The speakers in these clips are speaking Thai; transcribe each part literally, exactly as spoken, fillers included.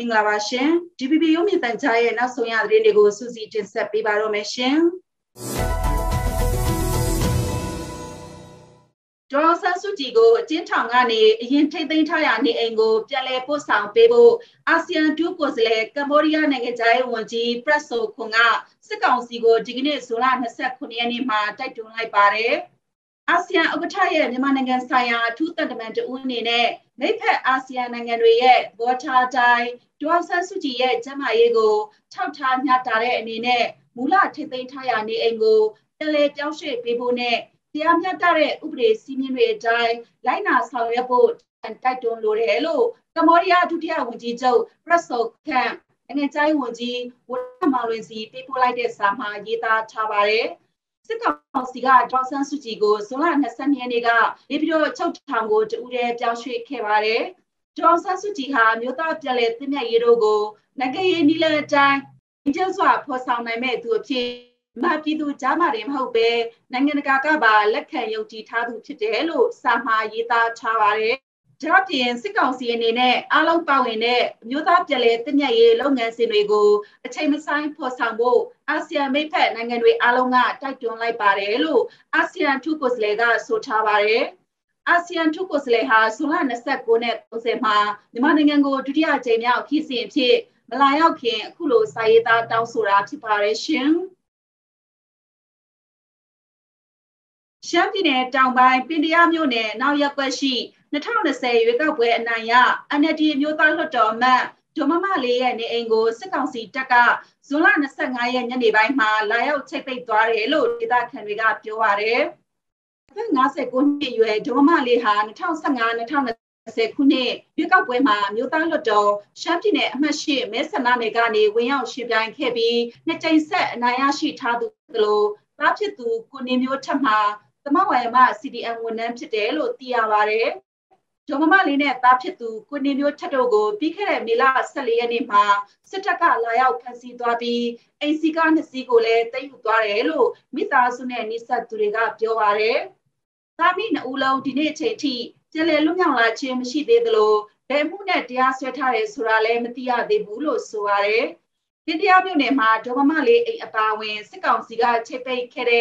มิงลาวาเชน จี บี บี ยูมิตันใจนะส่วนใหญ่เรื่องของสุสีจินเซปีบารอมเชนจอสันสุจิโกจินทางานนี้ยินเทตินทายานี้เองก็เปลี่ยนผู้สังเปโบอาเซียนทุกคนเลยกัมพูชาในใจวันจีประสบคงอ่ะสกังสิโกจิกเนสุรานัสคุณีนี้มาใจตรงไหนไปเร่อาเซียนอุปถัยในมันเงินสายทุตันมันจะอุ่นนี่เนี่ยในแผ่อาเซียนเงินวิเยบัวชาใจจอสันสุจิเยจะมาเยโกชาวชาญาตาเร่นี่เนี่ยมูลาเทตินทายานี้เองก็เปลี่ยนเจ้าเสือเปโบเนี่ยเสียงยาตาเรอุบเรศีมีเวใจไลน่าสาวเยบุตันใจโดนโลเรโลกมอริยาทุเทียหุ่นจีเจ้าประสบแข่งในใจหุ่นจีวันมาลุนสีปีปุไลเดสามายีตาชาบาเรซึ่งเขาสิกาจอสันสุจิโกสุลานัสันเฮนิกาเรียบร้อยเจ้าทางโกจะอุเรเจ้าช่วยเขวาเรจอสันสุจิหามิวตาเจเลติเนยโรโกนักเกยนิเลใจเจ้าสวาพอสาวในแม่ตัวพี่มาพิดูจามาเรียมเขาเบนังเงินกากาบาและแขยงจีทาดูชิเจลูสามายีตาชาวาเรจับเพียงสิ่งเก่าเสียนี่เนี่ยอาลงเป่าเองเนี่ยยุทธาเจเลตินยาเยลงเงินสินวิโกใช้ไม่ใช่พอสังโบอาเซียนไม่แพ้นังเงินวิอาลงอาใจจวนไลปาเรลูอาเซียนทุกคนเลยก็สุชาวาเรอาเซียนทุกคนเลยฮะสุรานัสกุลเนี่ยต้องเสมาดิมันนังเงินโกจุดยาเจียมยาวขี้เสียมชีมาลายเอาเพียงคุโรไซตาดาวสุราชิปาเรชิงเช้าที่เนี่ยจังไปปีเดียวมิวเนี่ยนายกว่าชีนักท่องเที่ยวเสียอยู่กับเวนัยยะอันนี้ที่มิวตาลดจอมมาจอมมาเลยเนี่ยเองก็สกังสีจักรส่วนหลังสังหารยันยันดีไปมาแล้วใช้ไปตัวเรื่องลูกที่ตาแข็งวิกาเปียวอะไรซึ่งงานเสกุลที่อยู่จอมมาเลยหานักท่องสังหารนักท่องเสกุลเนี่ยอยู่กับเวมามิวตาลดจอมเช้าที่เนี่ยมาชีเมื่อสนาในการเนี่ยวิ่งเอาชีพยังเคบีในใจเสนายาชีท่าดูตลอดรับเชื่อตัวคนนิยมชมาแต่เมื่อวันมา ซี ดี เอ็ม วันนั้นเสด็จลงที่อาวาเร่จอมมาลีเนี่ยตามเชื่อตัวคนนิยมชัดโกพิเคราะห์มิลาสเลียนิมาสตากาลายเอาขันสีตัวบีเอซิการ์สีโกเลตัยอุตวาเร่ลูมิตาสุเนนิสัตตุเรกาเปียวาเร่ตามีนอุลาวดิเนเชทีเจเลลุงยังลาเชมชิเดตโลเบมูเนี่ยเดียสเวทาเรสุราเลมติยาเดบูโลสุวาเร่ทีเดียวเนี่ยมาจอมมาลีเออปาเวนสกังสีกาเชเปเคเร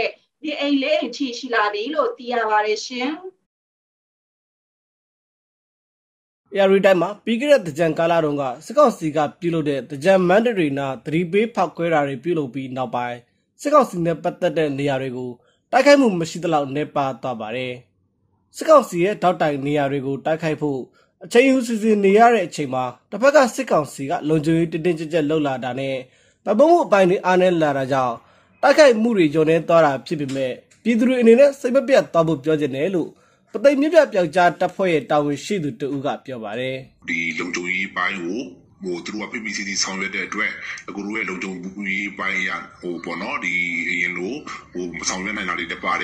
ดีเอเล่ที่ชิลาดีโลตีอาบาเรชินยารีได้มาปีกระดับจังกาลารงาสกังสีกาพิโลเดตจังมันเดรีนาทรีเบพักเวราเรพิโลปีนาไปสกังสีเนปตัดเดนเนียริโกตาไคมุมชิดลาวเนปาตาบาเรสกังสีดาวไตเนียริโกตาไคฟูเชยหุสิสิเนียเรเชมาแต่เพื่อสกังสีกาลงจุยติดเด่นเจเจลลาดาเน่แต่บางมุไปนี่อันเนลลาราจาตาไคมูริจอนเนตราพิบิเมปีดูอินเนสเบเปียตาบุปโยเจเนลูปฏิมิบะเปียจาตะพ่อยตาวินชีดูตูกะเปียวบาเรดีลงจงยีปายโหโหตรูอ่ะพิบิซีนี่ส่งเล็ดด้วยด้วยกูรู้เว้ยลงจงยีปายอ่ะโหปอเนาะดียินโหโหส่งเล็ดไหนน่ะดิตะปาเร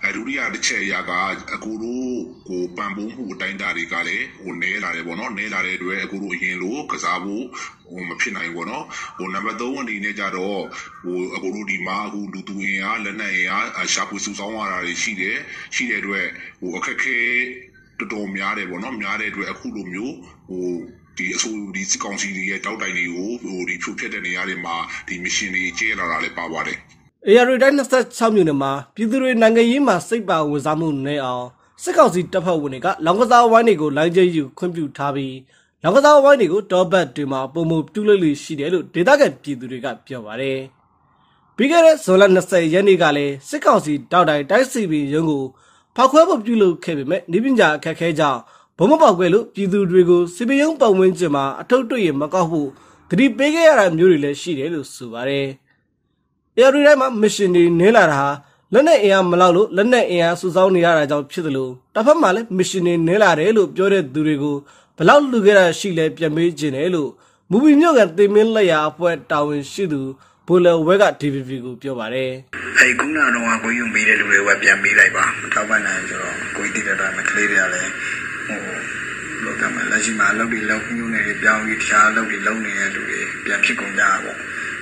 ไอ้ดุริยะตะเฉยอ่ะกะกูรู้โหปั่นปูหมู่อไตตาดิกะเลยโหเน้ลาเลยปอเนาะเน้ลาเลยด้วยกูรู้ยินโหกะซาบูโอ้ไม่ผิดไหนวะเนาะโอ้นับตัววันนี้เนี่ยจ้ารู้โอ้กูรู้ดีมากกูดูตัวเองอ่ะแล้วเนี่ยอ่ะชาบูสุสานว่าอะไรสิเดสิเดด้วยโอ้แค่แค่ตัวมีอะไรวะเนาะมีอะไรด้วยกูรู้อยู่โอ้ที่สูดดีสิ่งสิ่งนี้เจ้าได้เนี่ยโอ้โอ้ที่พูดแค่เดียร์เลยมาที่มิชชั่นนี้เจอแล้วอะไรป่าวเลยเออรู้ได้นะสักชั่วโมงเนี่ยมาพี่ดูเรื่องนั่งเงี้ยมาสิบป่าวสามหมื่นเนี่ยอ๋อสิ่งสิ่งที่พาวเนี่ยก็หลังก็จะวันนี้ก็หลังจะอยู่คอมพิวเตอร์บีหลังจากวันนี้ก็ตัวแบบที่มาปุ่มจุลลิชิเดลุเด็กก็ปีดูดีกับเปียวบาเร่ปีกันเลยส่วนนั้นเสียยันนี่กันเลยสิ่งของสิ่งดาวได้ได้สิบยังกูพาควบจุลเข้าไปไหมนิบินจ่าแค่แค่จ่าผมมาพาควบลุปีดูดีกูสิบยังปุ่มเว้นจะมาทั้งตัวยังมากับหูที่ปีกันอะไรมีอยู่เลยชิเดลุสุบาเร่ยังรู้ได้มามิชชั่นนี้เนี่ยล่ะฮะแล้วเนี่ยเอ็มมาแล้วลุแล้วเนี่ยเอ็มสุสานนี่อะไรจะพิจารณาแต่ผมมาเลยมิชชั่นนี้เนี่ยล่ะเรื่องลุเจอเรื่องดูดีกูพลาลูกเรือสิเล็บยังไม่เจนเลยลูกมูบิมยกันตีมิลเลยอาพวกทาวินสิดูพวกเราเวกัดทีวีฟิกูเปียวบาเร่ไอ้กูน่าหนวกกูยุ่งไม่ได้ลูกเรือว่ายังไม่ได้บ้างทว่าไหนจะรู้กูที่เรื่องมันเคลียร์อะไรโอ้เราทำอะไรมาเราดีเราอยู่ในเปียววิชาเราดีเราเนี่ยลูกเรือยังพิกุลยาบอก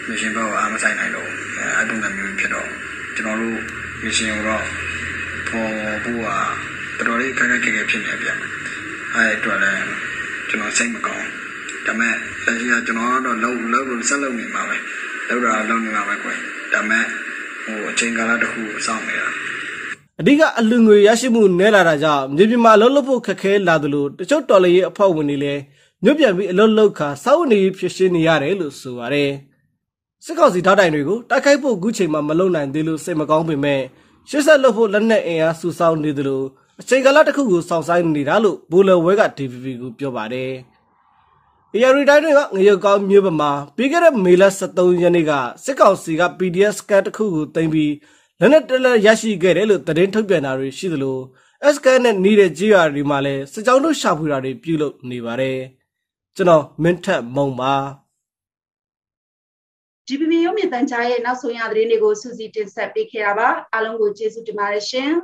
ไม่ใช่เพราะอามาใส่ไหนหรอกไอ้ตรงนั้นมีเพียงหรอกจะน้องรู้ไม่ใช่หรอกพอบัวตลอดที่การเก็บเพียงเนี่ยเพียงไอ้ตัวแรงจะนอนเซ็งมาก่อน แต่แม่แต่ที่จะน้องเราเราเราเป็นสักเราหนีมาไหมแล้วเราเราหนีมาไหมกว่าแต่แม่โอ้เชิงการละดูสองเนี่ยดีก็ลุงวิยาชิมุนเนลาราจามยุบมาลลบุกเข้าลาดลูชดต่อเลยพาวนิเลยยุบยามีลลบุกข้าสาวนิยพิเศษนิยาเรลุสวาเรสกอสิท่าได้หนูกูตาใครพวกกูเชื่อมามาลงนั่นดิลูเสมากองบิเมเชื่อสัลลบุลันเนเอียสุสาวนิดลูเชิงการละดูกูสองสายนิราลูบุลเวกัดทีวีกูเปียวบาเรยารีได้หนูก็เงยกองมีบมาปีกระเมลัสตัวยันนิกาสกอสิกับพีดีเอสแคทกูเต็มบีนั่นแต่ละยาชีเกเรลุแต่เดินทุกอย่างนาริชิดลูเอสแกนนี่เรจิอาริมาเลสจาวนุชาบุราริพิลุนิวาเรจนมินท์มองมาจีบีมีโอมีตั้งใจนักส่งยาดีนิโกสุจิตินเซปิเคราบะอาลงกุจิสุติมาริเชน